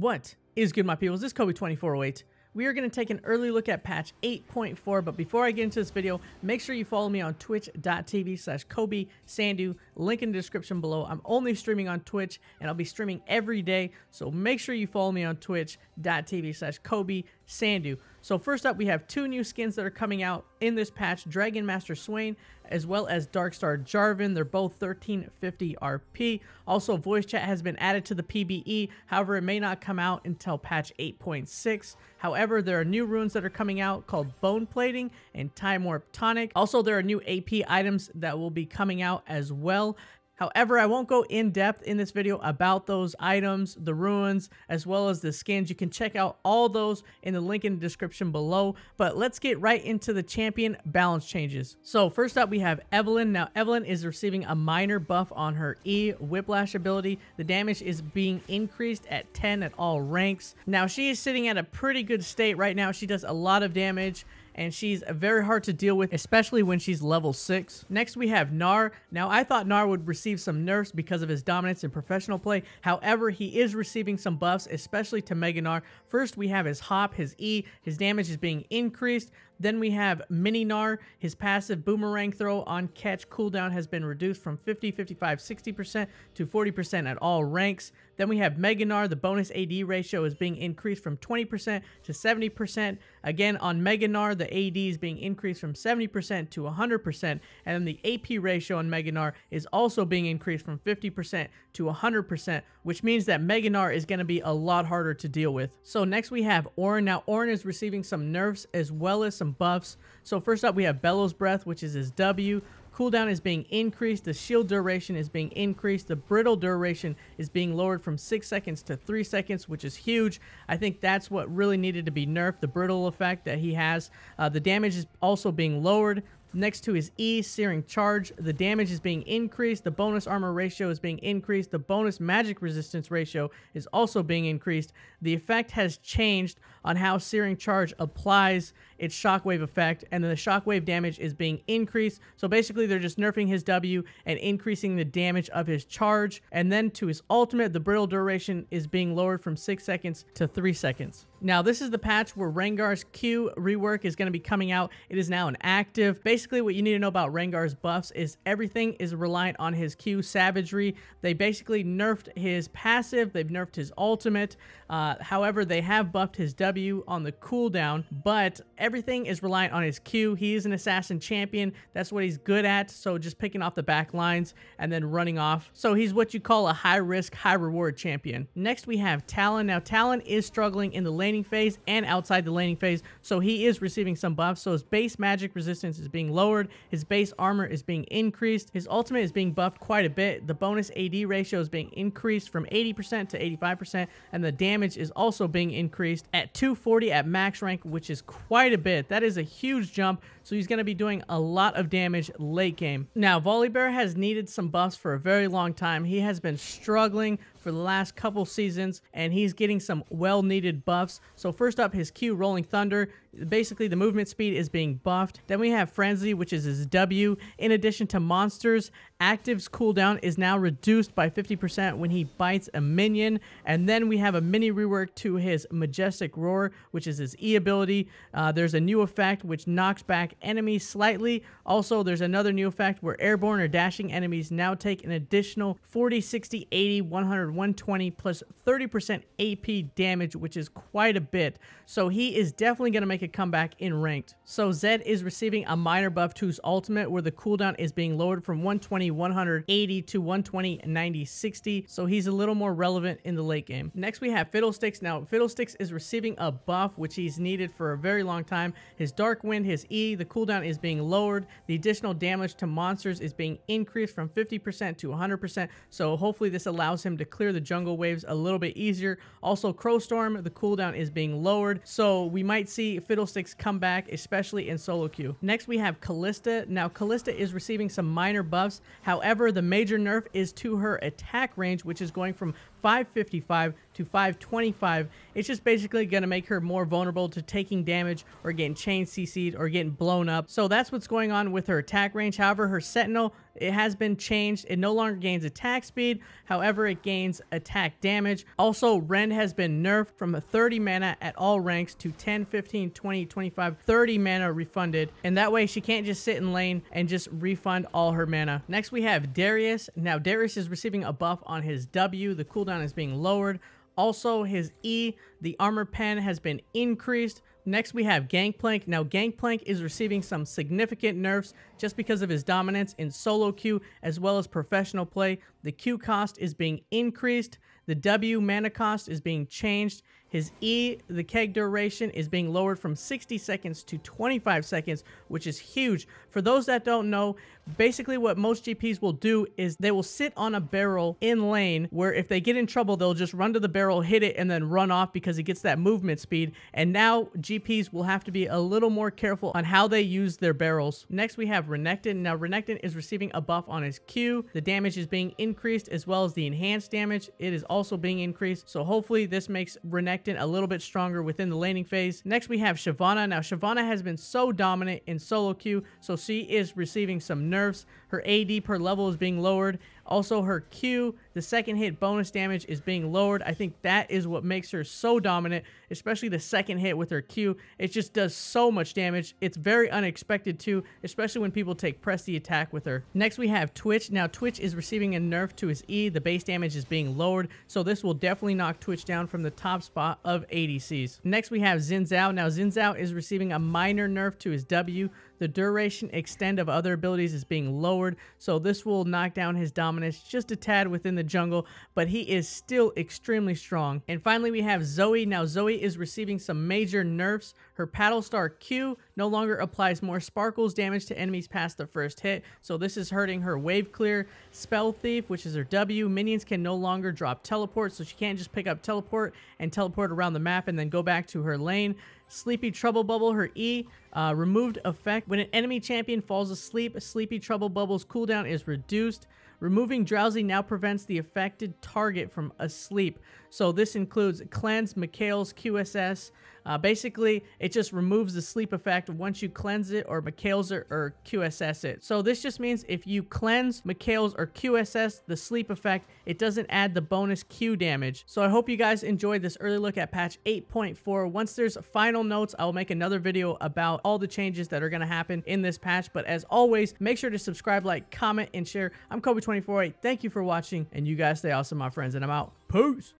What is good, my peoples? This is Kobe2408. We are going to take an early look at patch 8.4, but before I get into this video, make sure you follow me on twitch.tv/KobeSandu, link in the description below. I'm only streaming on Twitch, and I'll be streaming every day, so make sure you follow me on twitch.tv/KobeSandu. So first up, we have two new skins that are coming out in this patch, Dragon Master Swain, as well as Darkstar Jarvan. They're both 1350 RP. Also, voice chat has been added to the PBE. However, it may not come out until patch 8.6. However, there are new runes that are coming out called Bone Plating and Time Warp Tonic. Also, there are new AP items that will be coming out as well. However, I won't go in depth in this video about those items, the runes, as well as the skins. You can check out all those in the link in the description below. But let's get right into the champion balance changes. So first up, we have Evelyn. Now, Evelyn is receiving a minor buff on her E Whiplash ability. The damage is being increased at 10 at all ranks. Now, she is sitting at a pretty good state right now. She does a lot of damage, and she's very hard to deal with, especially when she's level 6. Next, we have Gnar. Now, I thought Gnar would receive some nerfs because of his dominance in professional play. However, he is receiving some buffs, especially to Mega Gnar. First, we have his hop, his E. His damage is being increased. Then we have Mininar. His passive boomerang throw on catch cooldown has been reduced from 50, 55, 60% to 40% at all ranks. Then we have Mega Gnar. The bonus AD ratio is being increased from 20% to 70%. Again, on Mega Gnar, the AD is being increased from 70% to 100%. And then the AP ratio on Mega Gnar is also being increased from 50% to 100%, which means that Mega Gnar is going to be a lot harder to deal with. So next we have Ornn. Now, Ornn is receiving some nerfs as well as some buffs. So first up, we have Bellows Breath, which is his W. Cooldown is being increased, the shield duration is being increased, the brittle duration is being lowered from 6 seconds to 3 seconds, which is huge. I think that's what really needed to be nerfed, the brittle effect that he has. The damage is also being lowered. Next to his E, Searing Charge, the damage is being increased, the bonus armor ratio is being increased, the bonus magic resistance ratio is also being increased. The effect has changed on how Searing Charge applies its shockwave effect, and then the shockwave damage is being increased. So basically, they're just nerfing his W and increasing the damage of his charge. And then to his ultimate, the brittle duration is being lowered from 6 seconds to 3 seconds. Now, this is the patch where Rengar's Q rework is going to be coming out. It is now an active. Basically, what you need to know about Rengar's buffs is everything is reliant on his Q Savagery. They basically nerfed his passive. They've nerfed his ultimate. However, they have buffed his W on the cooldown, but everything is reliant on his Q. He is an assassin champion. That's what he's good at, so just picking off the back lines and then running off. So he's what you call a high-risk, high-reward champion. Next, we have Talon. Now, Talon is struggling in the laning phase and outside the laning phase, so he is receiving some buffs. So his base magic resistance is being lowered, his base armor is being increased, his ultimate is being buffed quite a bit, the bonus AD ratio is being increased from 80% to 85%, and the damage is also being increased at 240 at max rank, which is quite a bit. That is a huge jump, so he's going to be doing a lot of damage late game. Now, Volibear has needed some buffs for a very long time. He has been struggling for the last couple seasons, and he's getting some well-needed buffs. So first up, his Q, Rolling Thunder. Basically, the movement speed is being buffed. Then we have Frenzy, which is his W. In addition to monsters, Active's cooldown is now reduced by 50% when he bites a minion. And then we have a mini rework to his Majestic Roar, which is his E ability. There's a new effect which knocks back enemies slightly. Also, there's another new effect where airborne or dashing enemies now take an additional 40, 60, 80, 100, 120 plus 30% AP damage, which is quite a bit. So he is definitely going to make a comeback in ranked. So Zed is receiving a minor buff to his ultimate, where the cooldown is being lowered from 120, 180 to 120, 90, 60. So he's a little more relevant in the late game. Next, we have Fiddlesticks. Now, Fiddlesticks is receiving a buff, which he's needed for a very long time. His Dark Wind, his E, the cooldown is being lowered. The additional damage to monsters is being increased from 50% to 100%. So hopefully this allows him to clear the jungle waves a little bit easier. Also, Crowstorm, the cooldown is being lowered, so we might see Fiddlesticks come back, especially in solo queue. Next, we have Kalista. Now, Kalista is receiving some minor buffs. However, the major nerf is to her attack range, which is going from 555 to 525. It's just basically going to make her more vulnerable to taking damage or getting chain CC'd or getting blown up. So that's what's going on with her attack range. However, her Sentinel, it has been changed. It no longer gains attack speed. However, it gains attack damage. Also, Ren has been nerfed from a 30 mana at all ranks to 10, 15, 20, 25, 30 mana refunded. And that way she can't just sit in lane and just refund all her mana. Next, we have Darius. Now, Darius is receiving a buff on his W. The cooldown is being lowered. Also, his E, the armor pen, has been increased. Next, we have Gangplank. Now, Gangplank is receiving some significant nerfs just because of his dominance in solo queue as well as professional play. The Q cost is being increased. The W mana cost is being changed. His E, the keg duration, is being lowered from 60 seconds to 25 seconds, which is huge. For those that don't know, basically what most GPs will do is they will sit on a barrel in lane where if they get in trouble, they'll just run to the barrel, hit it, and then run off because it gets that movement speed. And now GPs will have to be a little more careful on how they use their barrels. Next, we have Renekton. Now, Renekton is receiving a buff on his Q. The damage is being increased as well as the enhanced damage. It is also being increased. So hopefully this makes Renekton a little bit stronger within the laning phase. Next, we have Shivana. Now, Shivana has been so dominant in solo queue, so she is receiving some nerfs. Her AD per level is being lowered. Also, her Q, the second hit bonus damage, is being lowered. I think that is what makes her so dominant, especially the second hit with her Q. It just does so much damage. It's very unexpected too, especially when people take press the attack with her. Next, we have Twitch. Now, Twitch is receiving a nerf to his E. The base damage is being lowered, so this will definitely knock Twitch down from the top spot of ADCs. Next, we have Xin Zhao. Now, Xin Zhao is receiving a minor nerf to his W. The duration extend of other abilities is being lowered, so this will knock down his dominance just a tad within the jungle, but he is still extremely strong. And finally, we have Zoe. Now, Zoe is receiving some major nerfs. Her paddle star Q no longer applies more sparkles damage to enemies past the first hit, so this is hurting her wave clear. Spell Thief, which is her W, minions can no longer drop teleport, so she can't just pick up teleport and teleport around the map and then go back to her lane. Sleepy Trouble Bubble, her E, removed effect. When an enemy champion falls asleep, Sleepy Trouble Bubble's cooldown is reduced. Removing Drowsy now prevents the affected target from asleep. So this includes Cleanse, Mikhail's, QSS. Basically, it just removes the sleep effect once you cleanse it or Mikhail's or QSS it. So this just means if you cleanse, Mikhail's, or QSS the sleep effect, it doesn't add the bonus Q damage. So I hope you guys enjoyed this early look at patch 8.4. Once there's final notes, I'll make another video about all the changes that are going to happen in this patch. But as always, make sure to subscribe, like, comment, and share. I'm Kobe2408. Thank you for watching, and you guys stay awesome, my friends, and I'm out. Peace!